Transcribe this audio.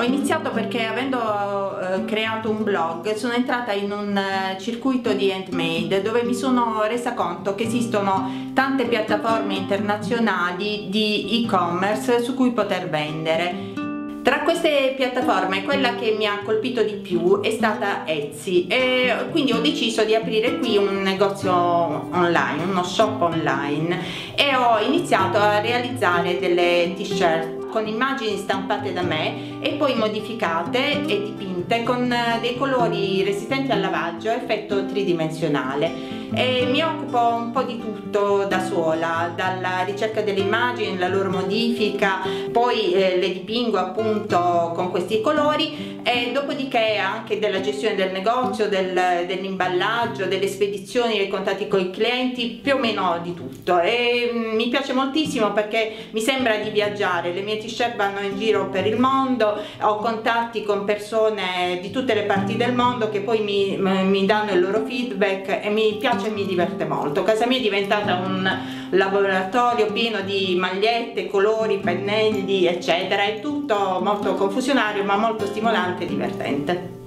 Ho iniziato perché, avendo creato un blog, sono entrata in un circuito di handmade dove mi sono resa conto che esistono tante piattaforme internazionali di e-commerce su cui poter vendere. Tra queste piattaforme quella che mi ha colpito di più è stata Etsy, e quindi ho deciso di aprire qui un negozio online, uno shop online, e ho iniziato a realizzare delle t-shirt con immagini stampate da me e poi modificate e dipinte con dei colori resistenti al lavaggio a effetto tridimensionale. E mi occupo un po' di tutto da sola, dalla ricerca delle immagini, la loro modifica, poi le dipingo appunto con questi colori, e dopodiché anche della gestione del negozio, dell'imballaggio, delle spedizioni, dei contatti con i clienti, più o meno di tutto. E mi piace moltissimo perché mi sembra di viaggiare, le mie t-shirt vanno in giro per il mondo, ho contatti con persone di tutte le parti del mondo che poi mi danno il loro feedback, e mi piace e mi diverte molto. Casa mia è diventata un laboratorio pieno di magliette, colori, pennelli eccetera, è tutto molto confusionario ma molto stimolante e divertente.